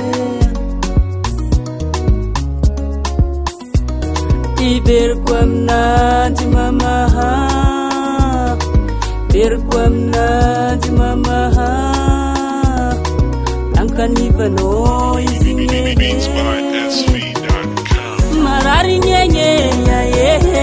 your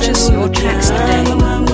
Purchase your tracks today.